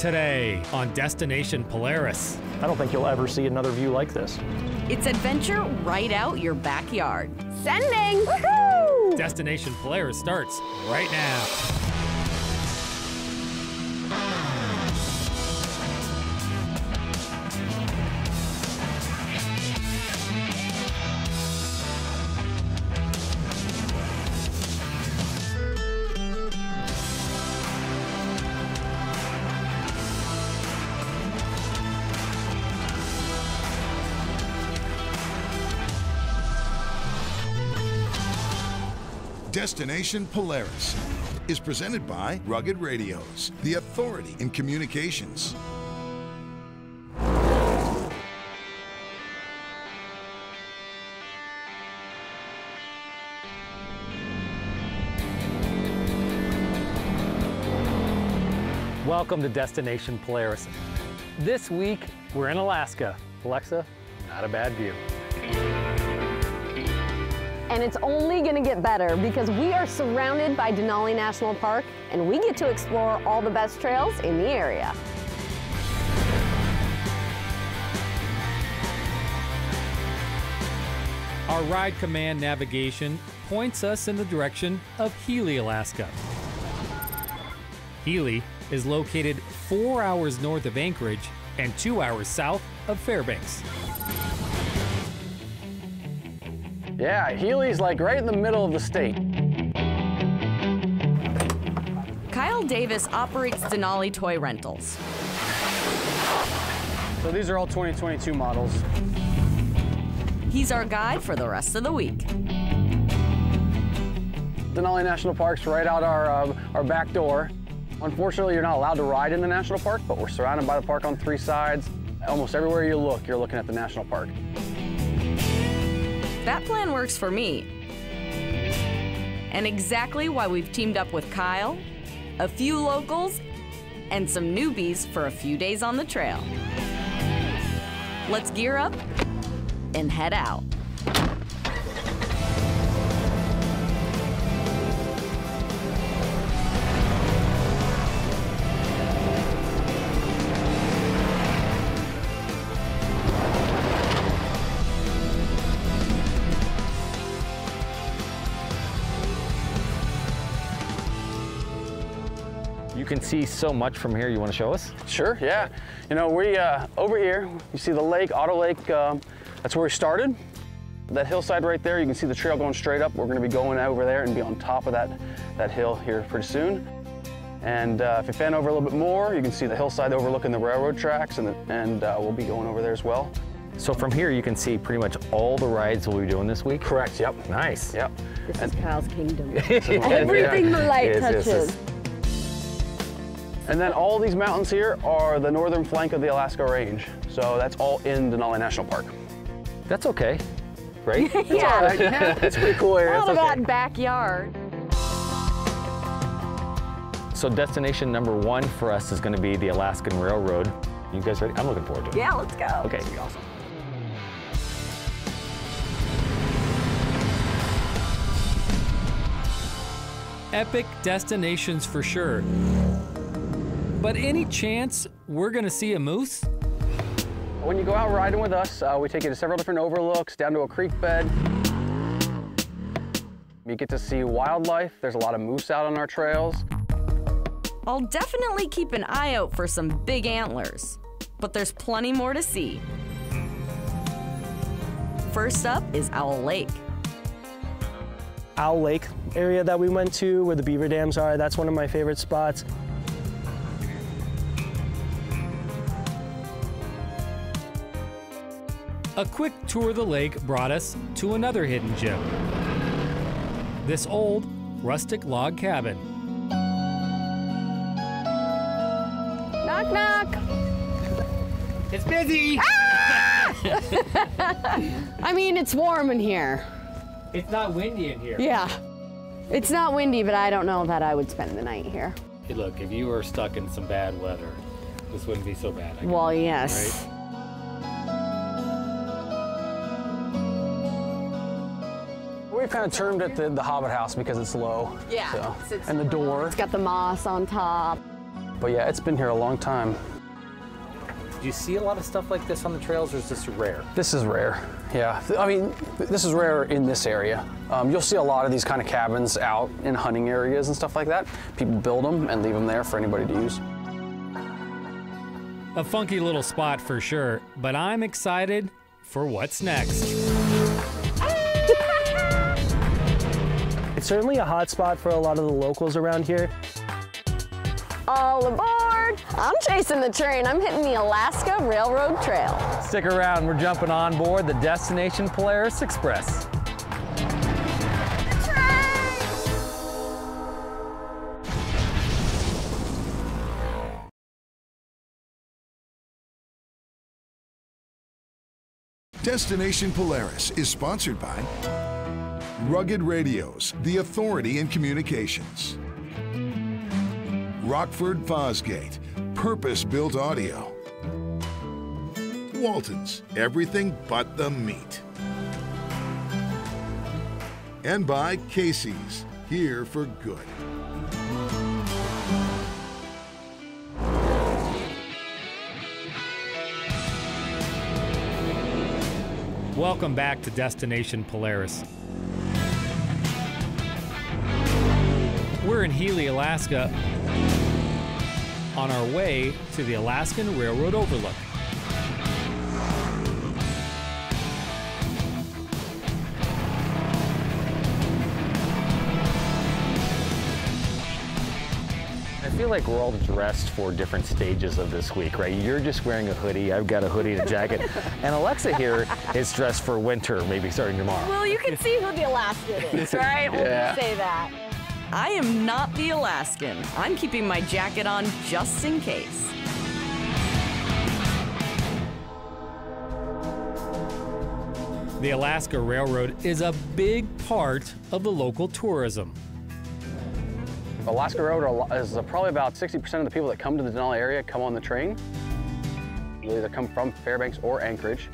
today on Destination Polaris. I don't think you'll ever see another view like this. It's adventure right out your backyard. Sending! Woohoo! Destination Polaris starts right now. Destination Polaris is presented by Rugged Radios, the authority in communications. Welcome to Destination Polaris. This week, we're in Alaska. Alexa, not a bad view. And it's only gonna get better because we are surrounded by Denali National Park and we get to explore all the best trails in the area. Our ride command navigation points us in the direction of Healy, Alaska. Healy is located 4 hours north of Anchorage and 2 hours south of Fairbanks. Yeah, Healy's like right in the middle of the state. Kyle Davis operates Denali Toy Rentals. So these are all 2022 models. He's our guide for the rest of the week. Denali National Park's right out our back door. Unfortunately, you're not allowed to ride in the national park, but we're surrounded by the park on three sides. Almost everywhere you look, you're looking at the national park. That plan works for me, and exactly why we've teamed up with Kyle, a few locals, and some newbies for a few days on the trail. Let's gear up and head out. You can see so much from here. You want to show us? Sure, yeah. You know, we over here, you see the lake, Otto Lake. That's where we started. That hillside right there, you can see the trail going straight up. We're going to be going over there and be on top of that hill here pretty soon. And if you fan over a little bit more, you can see the hillside overlooking the railroad tracks, and we'll be going over there as well. So from here, you can see pretty much all the rides we'll be doing this week? Correct, yep. Nice. Yep. This is Kyle's kingdom. Everything the light touches. And then all these mountains here are the northern flank of the Alaska Range. So that's all in Denali National Park. That's okay, right? That's yeah. All right. Yeah, that's pretty cool area. All about okay. Backyard. So destination number one for us is gonna be the Alaskan Railroad. You guys ready? I'm looking forward to it. Yeah, let's go. Okay. That's gonna be awesome. Epic destinations for sure. But any chance we're gonna see a moose? When you go out riding with us, we take you to several different overlooks, down to a creek bed. You get to see wildlife. There's a lot of moose out on our trails. I'll definitely keep an eye out for some big antlers, but there's plenty more to see. First up is Owl Lake. Owl Lake area that we went to where the beaver dams are, that's one of my favorite spots. A quick tour of the lake brought us to another hidden gem. This old, rustic log cabin. Knock, knock. It's busy. Ah! I mean, it's warm in here. It's not windy in here. Yeah. It's not windy, but I don't know that I would spend the night here. Hey, look, if you were stuck in some bad weather, this wouldn't be so bad. Well, yes. Right? We've kind of termed it the Hobbit house because it's low. Yeah. So. And the door. It's got the moss on top. But yeah, it's been here a long time. Do you see a lot of stuff like this on the trails, or is this rare? This is rare, yeah. I mean, this is rare in this area. You'll see a lot of these kind of cabins out in hunting areas and stuff like that. People build them and leave them there for anybody to use. A funky little spot for sure, but I'm excited for what's next. It's certainly a hot spot for a lot of the locals around here. All aboard! I'm chasing the train. I'm hitting the Alaska Railroad Trail. Stick around. We're jumping on board the Destination Polaris Express. The train! Destination Polaris is sponsored by Rugged Radios, the authority in communications. Rockford Fosgate, purpose-built audio. Walton's, everything but the meat. And by Casey's, here for good. Welcome back to Destination Polaris. We're in Healy, Alaska, on our way to the Alaskan Railroad Overlook. I feel like we're all dressed for different stages of this week, right? You're just wearing a hoodie, I've got a hoodie and a jacket, and Alexa here is dressed for winter, maybe starting tomorrow. Well, you can see who the Alaskan is, right? Yeah. We'll say that. I am not the Alaskan. I'm keeping my jacket on just in case. The Alaska Railroad is a big part of the local tourism. Alaska Railroad is probably about 60% of the people that come to the Denali area come on the train. They either come from Fairbanks or Anchorage.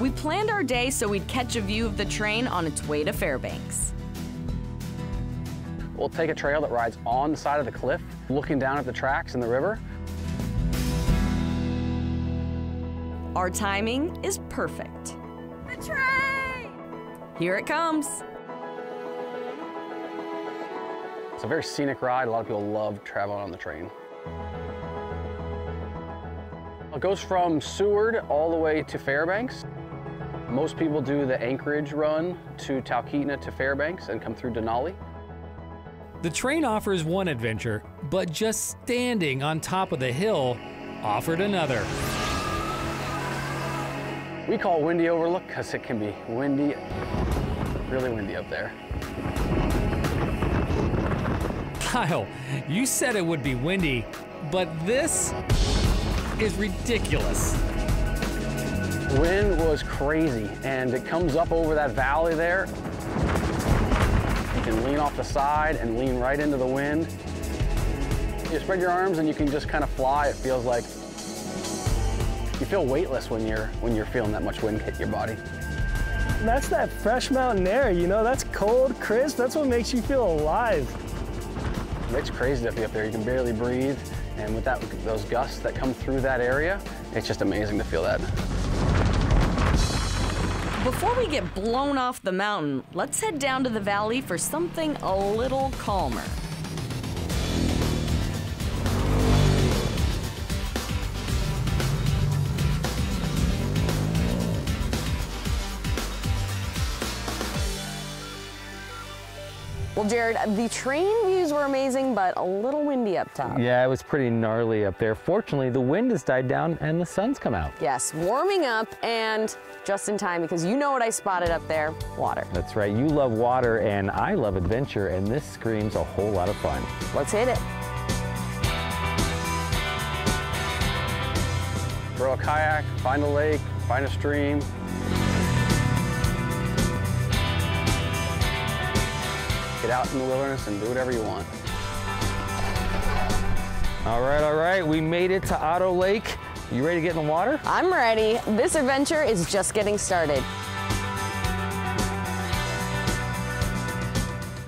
We planned our day so we'd catch a view of the train on its way to Fairbanks. We'll take a trail that rides on the side of the cliff, looking down at the tracks and the river. Our timing is perfect. The train! Here it comes. It's a very scenic ride. A lot of people love traveling on the train. It goes from Seward all the way to Fairbanks. Most people do the Anchorage run to Talkeetna to Fairbanks and come through Denali. The train offers one adventure, but just standing on top of the hill offered another. We call windy overlook because it can be windy, really windy up there. Kyle, you said it would be windy, but this is ridiculous. Wind was crazy, and it comes up over that valley there. You can lean off the side and lean right into the wind. You spread your arms and you can just kind of fly. It feels like you feel weightless when you're feeling that much wind hit your body. That's that fresh mountain air, you know, that's cold, crisp, that's what makes you feel alive. It's crazy to be up there, you can barely breathe, and with those gusts that come through that area, it's just amazing to feel that. Before we get blown off the mountain, let's head down to the valley for something a little calmer. Well, Jared, the train views were amazing, but a little windy up top. Yeah, it was pretty gnarly up there. Fortunately, the wind has died down and the sun's come out. Yes, warming up and just in time, because you know what I spotted up there, water. That's right, you love water and I love adventure, and this screams a whole lot of fun. Let's hit it. Throw a kayak, find a lake, find a stream. Get out in the wilderness and do whatever you want. All right, we made it to Otto Lake. You ready to get in the water? I'm ready. This adventure is just getting started.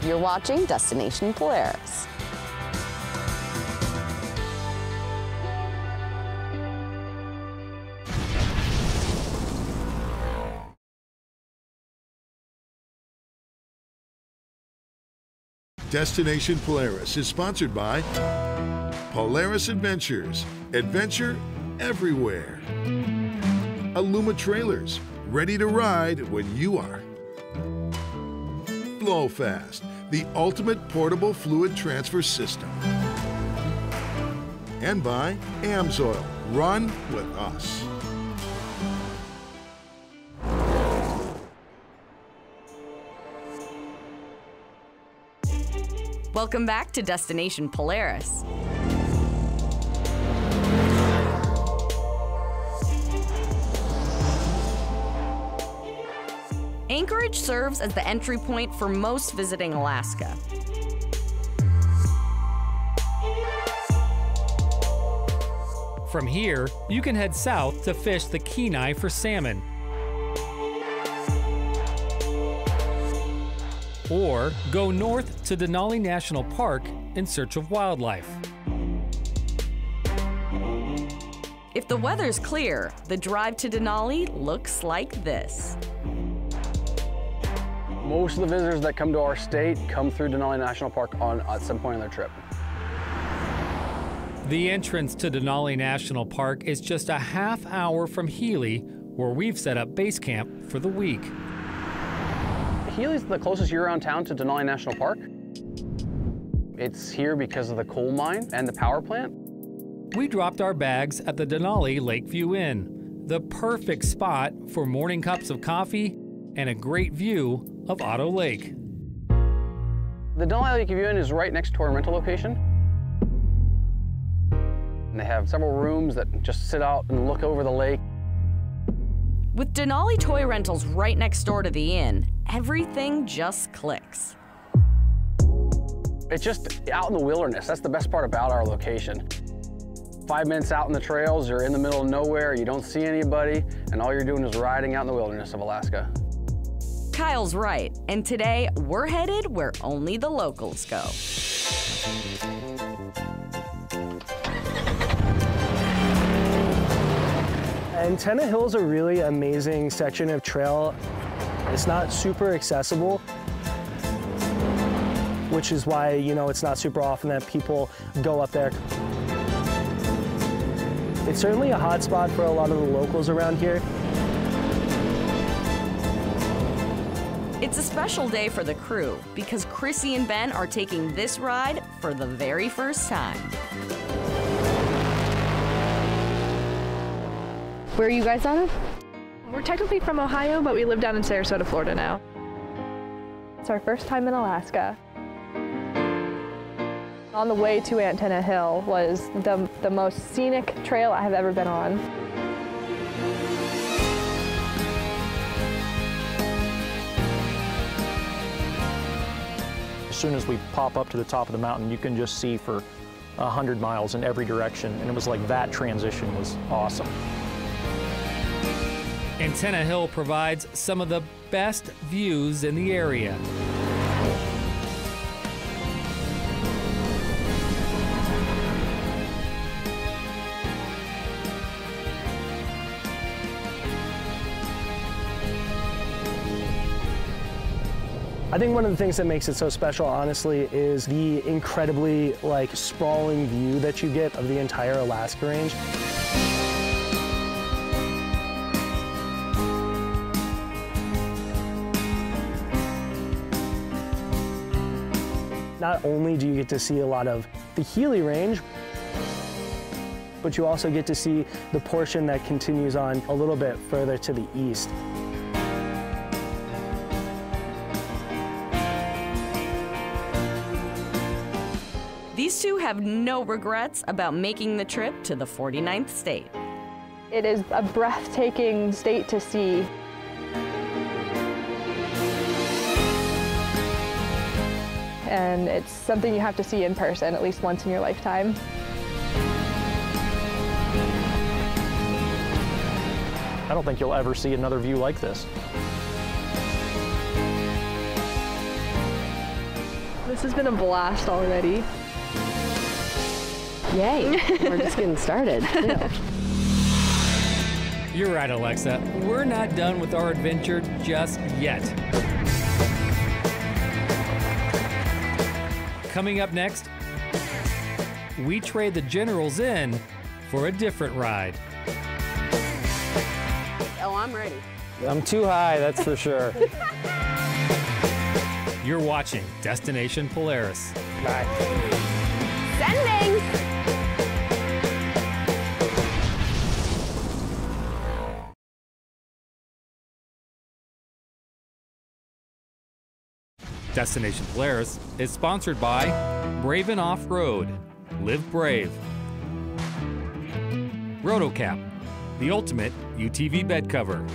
You're watching Destination Polaris. Destination Polaris is sponsored by Polaris Adventures, adventure everywhere. Aluma Trailers, ready to ride when you are. FlowFast, the ultimate portable fluid transfer system. And by Amsoil, run with us. Welcome back to Destination Polaris. Anchorage serves as the entry point for most visiting Alaska. From here, you can head south to fish the Kenai for salmon, or go north to Denali National Park in search of wildlife. If the weather's clear, the drive to Denali looks like this. Most of the visitors that come to our state come through Denali National Park at some point on their trip. The entrance to Denali National Park is just a half hour from Healy, where we've set up base camp for the week. Healy's the closest year-round town to Denali National Park. It's here because of the coal mine and the power plant. We dropped our bags at the Denali Lakeview Inn, the perfect spot for morning cups of coffee and a great view of Otto Lake. The Denali Lakeview Inn is right next to our rental location. And they have several rooms that just sit out and look over the lake. With Denali Toy Rentals right next door to the inn, everything just clicks. It's just out in the wilderness. That's the best part about our location. 5 minutes out in the trails, you're in the middle of nowhere, you don't see anybody, and all you're doing is riding out in the wilderness of Alaska. Kyle's right, and today we're headed where only the locals go. Antenna Hill is a really amazing section of trail. It's not super accessible, which is why, you know, it's not super often that people go up there. It's certainly a hot spot for a lot of the locals around here. It's a special day for the crew because Chrissy and Ben are taking this ride for the very first time. Where are you guys out of? We're technically from Ohio, but we live down in Sarasota, Florida now. It's our first time in Alaska. On the way to Antenna Hill was the most scenic trail I have ever been on. As soon as we pop up to the top of the mountain, you can just see for 100 miles in every direction, and it was like that transition was awesome. Antenna Hill provides some of the best views in the area. I think one of the things that makes it so special, honestly, is the incredibly, like, sprawling view that you get of the entire Alaska Range. Not only do you get to see a lot of the Healy Range, but you also get to see the portion that continues on a little bit further to the east. These two have no regrets about making the trip to the 49th state. It is a breathtaking state to see. And it's something you have to see in person at least once in your lifetime. I don't think you'll ever see another view like this. This has been a blast already. Yay, we're just getting started. You're right, Alexa. We're not done with our adventure just yet. Coming up next, we trade the Generals in for a different ride. Oh, I'm ready. I'm too high, that's for sure. You're watching Destination Polaris. Bye. Sending! Destination Polaris is sponsored by Braven Off Road. Live brave. Roto-Cap, the ultimate UTV bed cover.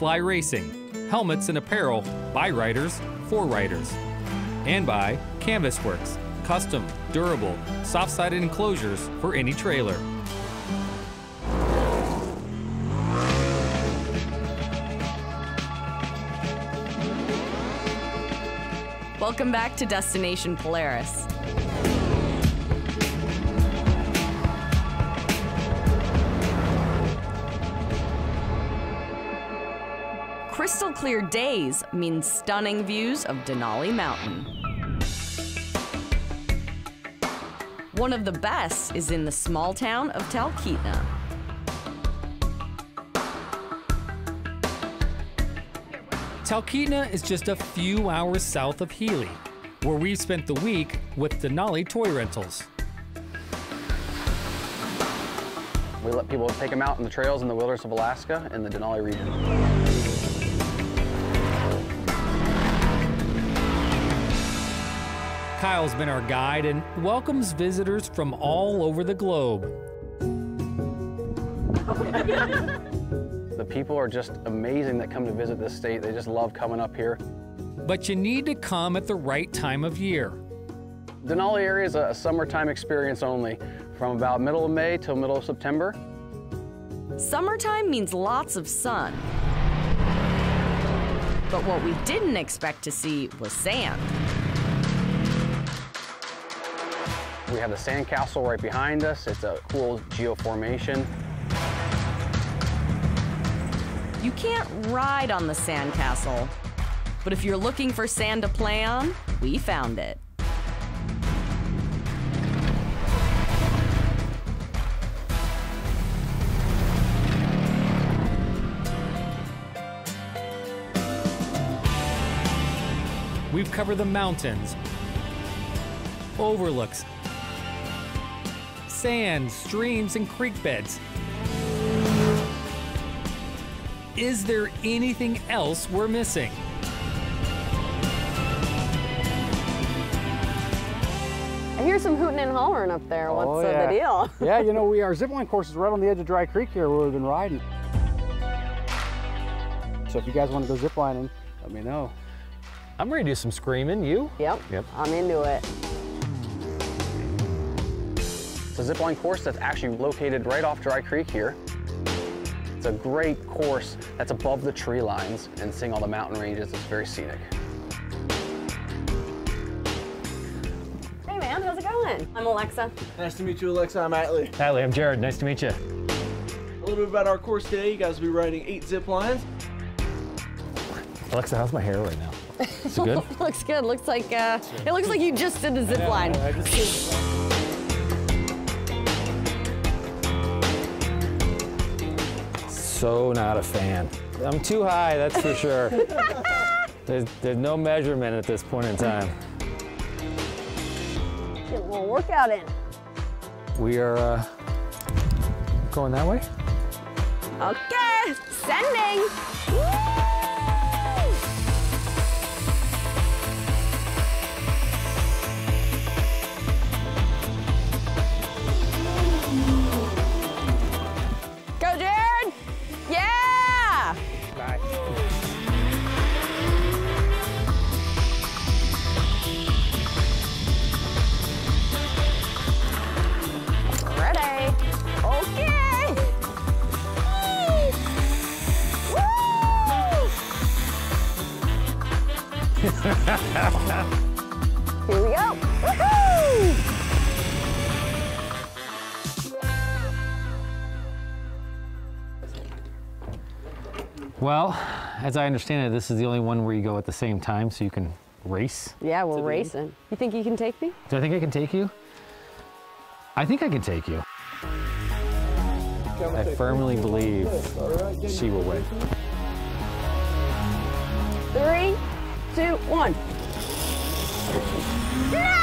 Fly Racing, helmets and apparel by riders for riders. And by CanvasWorks, custom, durable, soft-sided enclosures for any trailer. Welcome back to Destination Polaris. Crystal clear days mean stunning views of Denali Mountain. One of the best is in the small town of Talkeetna. Talkeetna is just a few hours south of Healy, where we spent the week with Denali Toy Rentals. We let people take them out on the trails in the wilderness of Alaska and the Denali region. Kyle's been our guide and welcomes visitors from all over the globe. The people are just amazing that come to visit this state. They just love coming up here. But you need to come at the right time of year. Denali area is a summertime experience only, from about middle of May till middle of September. Summertime means lots of sun. But what we didn't expect to see was sand. We have the sand castle right behind us. It's a cool geoformation. You can't ride on the sand castle, but if you're looking for sand to play on, we found it. We've covered the mountains, overlooks, sand, streams, and creek beds. Is there anything else we're missing? I hear some hooting and hollering up there. What's the deal? Yeah, you know, our zipline course is right on the edge of Dry Creek here where we've been riding. So if you guys want to go ziplining, let me know. I'm ready to do some screaming. You? Yep. I'm into it. It's a zipline course that's actually located right off Dry Creek here. It's a great course that's above the tree lines and seeing all the mountain ranges. It's very scenic. Hey man, how's it going? I'm Alexa. Nice to meet you, Alexa. I'm Atlee. Atlee, I'm Jared. Nice to meet you. A little bit about our course today. You guys will be riding 8 zip lines. Alexa, how's my hair right now? Is it good? Looks good. It looks like you just did the zip line. I just did the line. So not a fan. I'm too high, that's for sure. There's no measurement at this point in time. Get a little workout in. We are going that way. Okay, sending. Woo! Go, Jared. Yeah! Bye. Ready? Okay! Woo! Here we go! Woohoo! Well, as I understand it, this is the only one where you go at the same time, so you can race. Yeah, we're racing. You think you can take me? Do I think I can take you? I think I can take you. I firmly believe she will win. 3, 2, 1. No!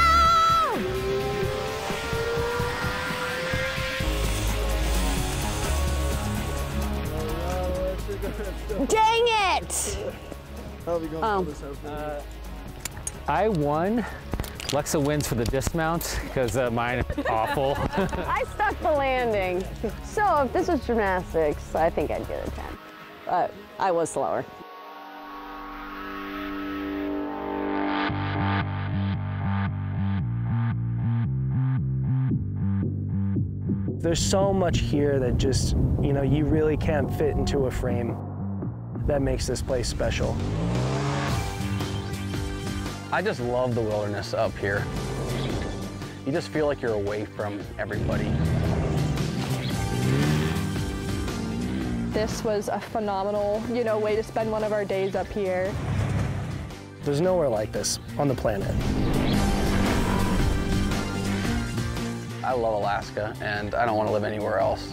Dang it! How are we going for this? I won. Lexa wins for the dismount because mine is awful. I stuck the landing. So if this was gymnastics, I think I'd get a 10. But I was slower. There's so much here that just, you know, you really can't fit into a frame that makes this place special. I just love the wilderness up here. You just feel like you're away from everybody. This was a phenomenal, you know, way to spend one of our days up here. There's nowhere like this on the planet. I love Alaska, and I don't want to live anywhere else.